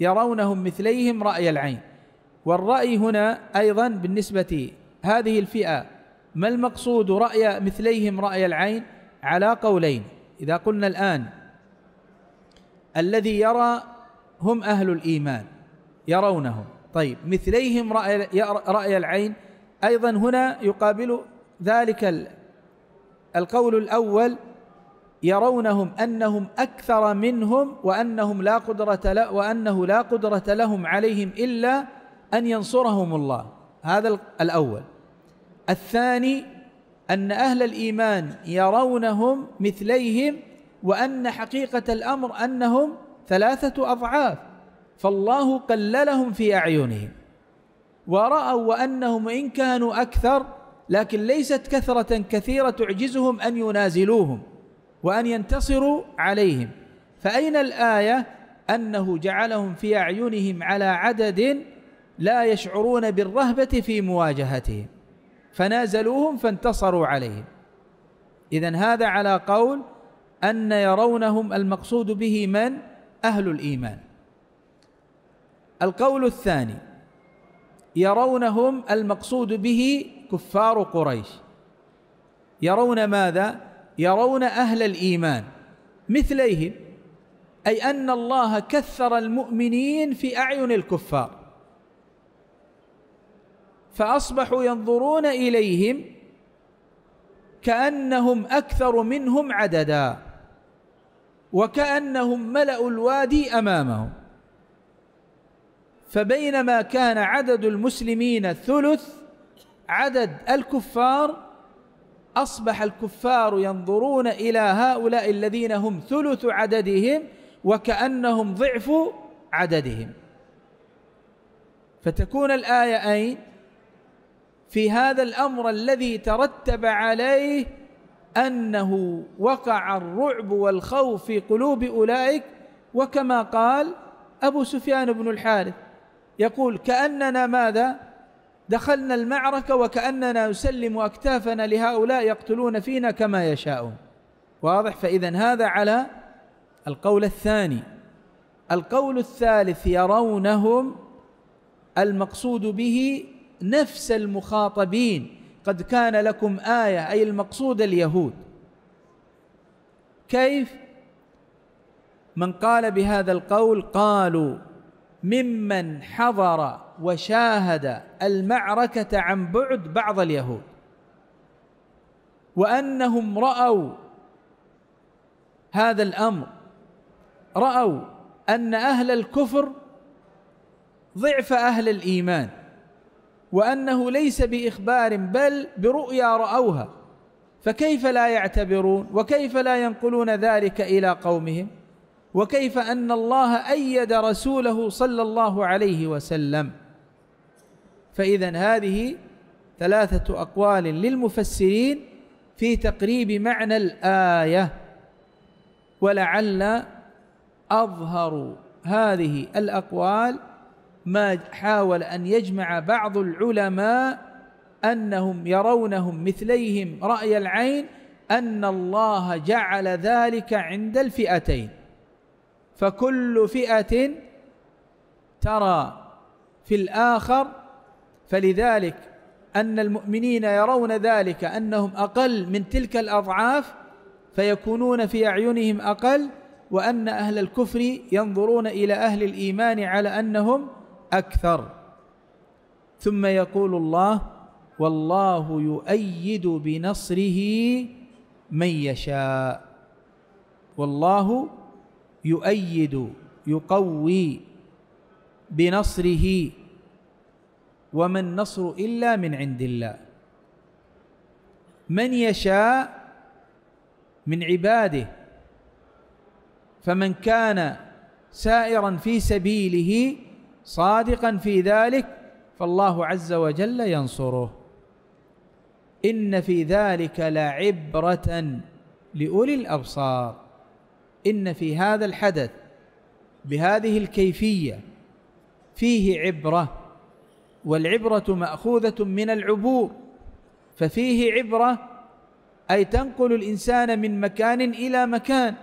يرونهم مثليهم رأي العين. والرأي هنا أيضا بالنسبة هذه الفئة، ما المقصود رأي مثليهم رأي العين؟ على قولين. إذا قلنا الآن الذي يرى هم أهل الإيمان يرونهم، طيب مثليهم رأي العين، أيضا هنا يقابل ذلك القول الأول يرونهم أنهم أكثر منهم وأنه لا قدرة لهم عليهم إلا أن ينصرهم الله، هذا الأول. الثاني أن أهل الإيمان يرونهم مثليهم، وأن حقيقة الأمر أنهم ثلاثة أضعاف، فالله قللهم في أعينهم، ورأوا أنهم إن كانوا أكثر لكن ليست كثرة كثيرة تعجزهم أن ينازلوهم وأن ينتصروا عليهم. فأين الآية أنه جعلهم في أعينهم على عدد لا يشعرون بالرهبة في مواجهتهم، فنازلوهم فانتصروا عليهم. إذن هذا على قول أن يرونهم المقصود به من؟ أهل الإيمان. القول الثاني يرونهم المقصود به كفار قريش. يرون ماذا؟ يرون أهل الإيمان مثليهم، أي أن الله كثر المؤمنين في أعين الكفار، فأصبحوا ينظرون إليهم كأنهم أكثر منهم عددا، وكأنهم ملأوا الوادي أمامهم. فبينما كان عدد المسلمين الثلث، عدد الكفار أصبح الكفار ينظرون إلى هؤلاء الذين هم ثلث عددهم وكأنهم ضعف عددهم. فتكون الآية أين؟ في هذا الأمر الذي ترتب عليه أنه وقع الرعب والخوف في قلوب أولئك. وكما قال أبو سفيان بن الحارث يقول: كأننا ماذا؟ دخلنا المعركة وكأننا نسلم أكتافنا لهؤلاء يقتلون فينا كما يشاءون. واضح؟ فإذن هذا على القول الثاني. القول الثالث يرونهم المقصود به نفس المخاطبين. قد كان لكم آية، أي المقصود اليهود. كيف؟ من قال بهذا القول قالوا ممن حضر وشاهد المعركة عن بعد بعض اليهود، وأنهم رأوا هذا الأمر، رأوا أن أهل الكفر ضعف أهل الإيمان، وأنه ليس بإخبار بل برؤيا رأوها، فكيف لا يعتبرون وكيف لا ينقلون ذلك إلى قومهم؟ وكيف أن الله أيد رسوله صلى الله عليه وسلم؟ فإذن هذه ثلاثة أقوال للمفسرين في تقريب معنى الآية. ولعل أظهر هذه الأقوال ما حاول أن يجمع بعض العلماء أنهم يرونهم مثليهم رأي العين، أن الله جعل ذلك عند الفئتين، فكل فئة ترى في الآخر. فلذلك أن المؤمنين يرون ذلك أنهم أقل من تلك الأضعاف، فيكونون في أعينهم أقل، وأن أهل الكفر ينظرون إلى أهل الإيمان على أنهم أكثر. ثم يقول الله: والله يؤيد بنصره من يشاء. والله يؤيد، يقوي بنصره، وما النصر إلا من عند الله، من يشاء من عباده. فمن كان سائرا في سبيله صادقا في ذلك فالله عز وجل ينصره. إن في ذلك لعبرة لأولي الأبصار. إن في هذا الحدث بهذه الكيفية فيه عبرة، والعبرة مأخوذة من العبور، ففيه عبرة أي تنقل الإنسان من مكان إلى مكان،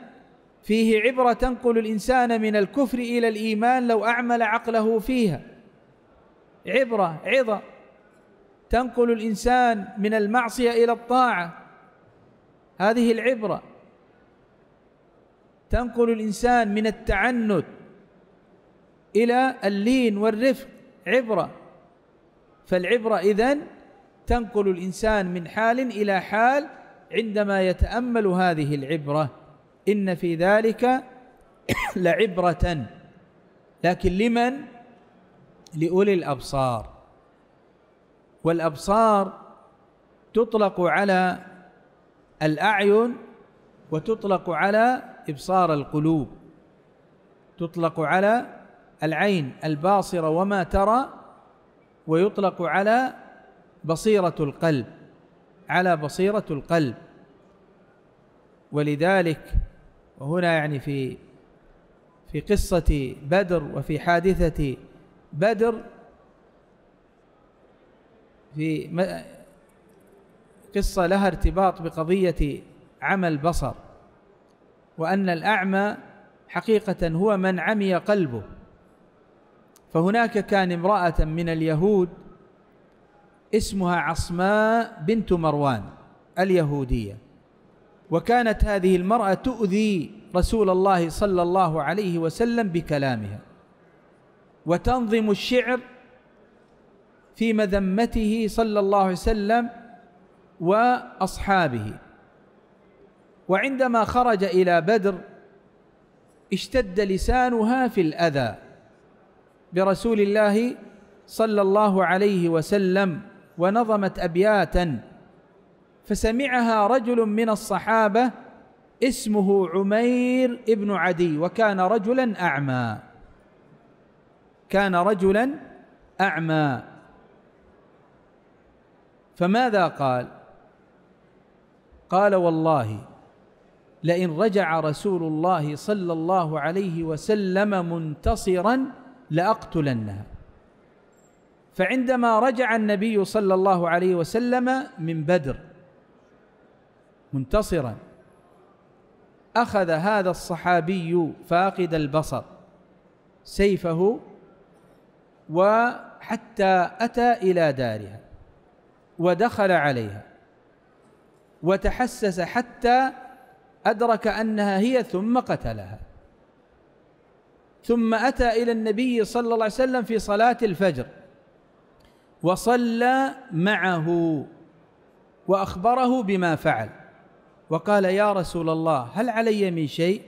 فيه عبرة تنقل الإنسان من الكفر إلى الإيمان لو أعمل عقله فيها، عبرة عظة تنقل الإنسان من المعصية إلى الطاعة، هذه العبرة تنقل الإنسان من التعنت إلى اللين والرفق، عبرة. فالعبرة إذن تنقل الإنسان من حال إلى حال عندما يتأمل هذه العبرة. إن في ذلك لعبرة، لكن لمن؟ لأولي الأبصار. والأبصار تطلق على الأعين وتطلق على إبصار القلوب، تطلق على العين الباصرة وما ترى، ويطلق على بصيرة القلب، على بصيرة القلب. ولذلك وهنا يعني في قصة بدر وفي حادثة بدر، في قصة لها ارتباط بقضية عمى البصر، وأن الأعمى حقيقة هو من عمي قلبه. فهناك كان امرأة من اليهود اسمها عصماء بنت مروان اليهودية، وكانت هذه المرأة تؤذي رسول الله صلى الله عليه وسلم بكلامها، وتنظم الشعر في مذمته صلى الله عليه وسلم وأصحابه. وعندما خرج إلى بدر اشتد لسانها في الأذى برسول الله صلى الله عليه وسلم، ونظمت أبياتاً، فسمعها رجل من الصحابة اسمه عمير بن عدي، وكان رجلاً أعمى، كان رجلاً أعمى. فماذا قال؟ قال والله لئن رجع رسول الله صلى الله عليه وسلم منتصراً لأقتلنها. فعندما رجع النبي صلى الله عليه وسلم من بدر منتصراً، أخذ هذا الصحابي فاقد البصر سيفه، وحتى أتى إلى دارها ودخل عليها، وتحسس حتى أدرك أنها هي، ثم قتلها. ثم أتى إلى النبي صلى الله عليه وسلم في صلاة الفجر وصلى معه، وأخبره بما فعل، وقال يا رسول الله هل علي من شيء؟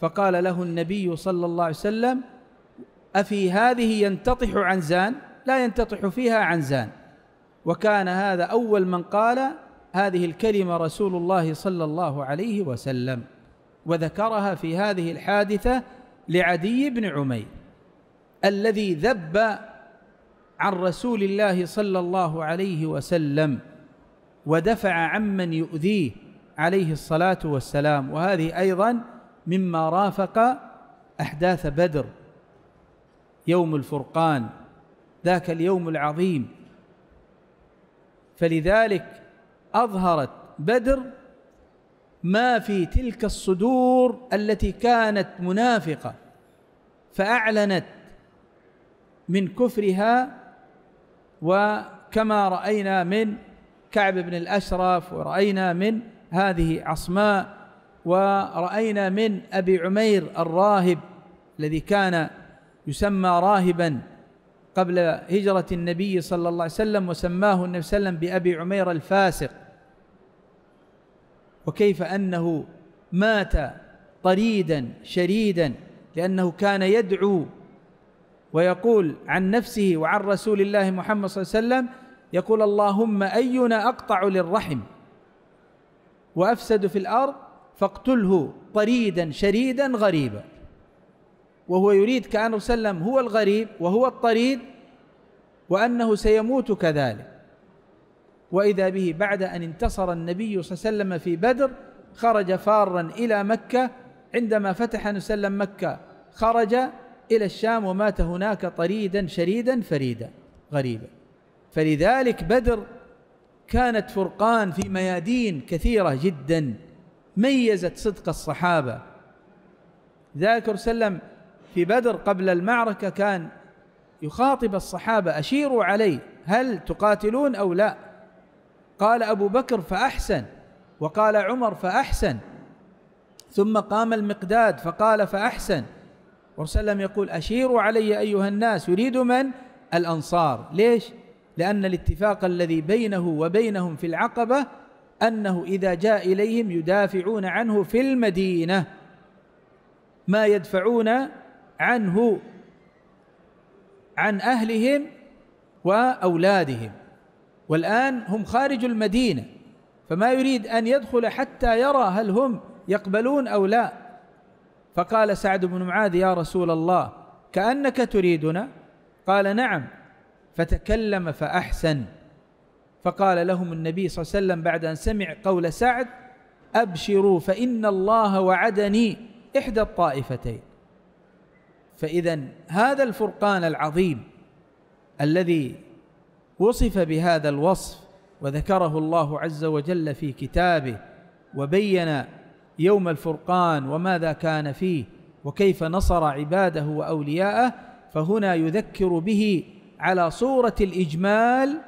فقال له النبي صلى الله عليه وسلم أفي هذه ينتطح عنزان؟ لا ينتطح فيها عنزان. وكان هذا أول من قال هذه الكلمة رسول الله صلى الله عليه وسلم، وذكرها في هذه الحادثة لعدي بن عمير الذي ذب عن رسول الله صلى الله عليه وسلم ودفع عمن يؤذيه عليه الصلاة والسلام. وهذه أيضا مما رافق أحداث بدر يوم الفرقان، ذاك اليوم العظيم. فلذلك أظهرت بدر ما في تلك الصدور التي كانت منافقة، فأعلنت من كفرها، وكما رأينا من كعب بن الأشرف، ورأينا من هذه عصماء، ورأينا من أبي عمير الراهب الذي كان يسمى راهباً قبل هجرة النبي صلى الله عليه وسلم، وسماه النبي صلى الله عليه وسلم بأبي عمير الفاسق، وكيف أنه مات طريداً شريداً، لأنه كان يدعو ويقول عن نفسه وعن رسول الله محمد صلى الله عليه وسلم، يقول اللهم أينا أقطع للرحم وأفسد في الأرض فاقتله طريداً شريداً غريباً. وهو يريد كأنه سلم هو الغريب وهو الطريد، وأنه سيموت كذلك. وإذا به بعد أن انتصر النبي صلى الله عليه وسلم في بدر خرج فاراً إلى مكة، عندما فتح النبي صلى الله عليه وسلم مكة خرج إلى الشام ومات هناك طريداً شريداً فريداً غريباً. فلذلك بدر كانت فرقان في ميادين كثيرة جداً ميزت صدق الصحابة. ذاك الرسول صلى الله عليه وسلم في بدر قبل المعركة كان يخاطب الصحابة أشيروا علي هل تقاتلون أو لا؟ قال أبو بكر فأحسن، وقال عمر فأحسن، ثم قام المقداد فقال فأحسن. والرسول صلى الله عليه وسلم يقول أشيروا علي أيها الناس، يريد من؟ الأنصار. ليش؟ لأن الاتفاق الذي بينه وبينهم في العقبة أنه إذا جاء إليهم يدافعون عنه في المدينة ما يدفعون عنه عن أهلهم وأولادهم، والآن هم خارج المدينة، فما يريد أن يدخل حتى يرى هل هم يقبلون أو لا. فقال سعد بن معاذ: يا رسول الله كأنك تريدنا؟ قال: نعم. فتكلم فأحسن، فقال لهم النبي صلى الله عليه وسلم بعد أن سمع قول سعد: أبشروا فإن الله وعدني إحدى الطائفتين. فإذا هذا الفرقان العظيم الذي وصف بهذا الوصف وذكره الله عز وجل في كتابه وبين يوم الفرقان وماذا كان فيه وكيف نصر عباده وأولياءه، فهنا يذكر به على صورة الإجمال،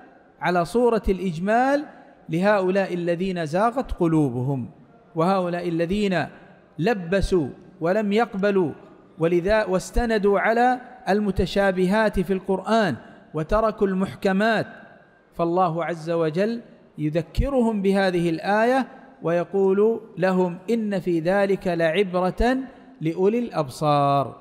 على صورة الإجمال لهؤلاء الذين زاغت قلوبهم وهؤلاء الذين لبسوا ولم يقبلوا ولذا واستندوا على المتشابهات في القرآن وتركوا المحكمات. فالله عز وجل يذكرهم بهذه الآية ويقول لهم: إن في ذلك لعبرة لأولي الأبصار.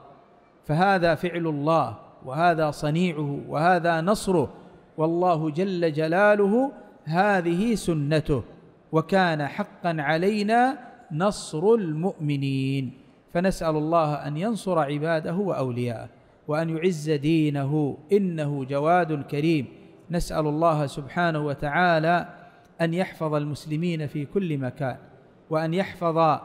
فهذا فعل الله وهذا صنيعه وهذا نصره، والله جل جلاله هذه سنته، وكان حقا علينا نصر المؤمنين. فنسأل الله أن ينصر عباده وأولياءه وأن يعز دينه، إنه جواد كريم. نسأل الله سبحانه وتعالى أن يحفظ المسلمين في كل مكان، وأن يحفظ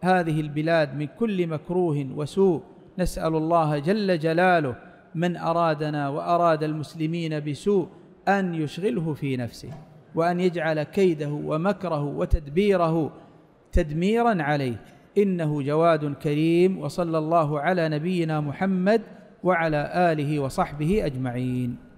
هذه البلاد من كل مكروه وسوء. نسأل الله جل جلاله من أرادنا وأراد المسلمين بسوء أن يشغله في نفسه، وأن يجعل كيده ومكره وتدبيره تدميرا عليه، إنه جواد كريم. وصلى الله على نبينا محمد وعلى آله وصحبه أجمعين.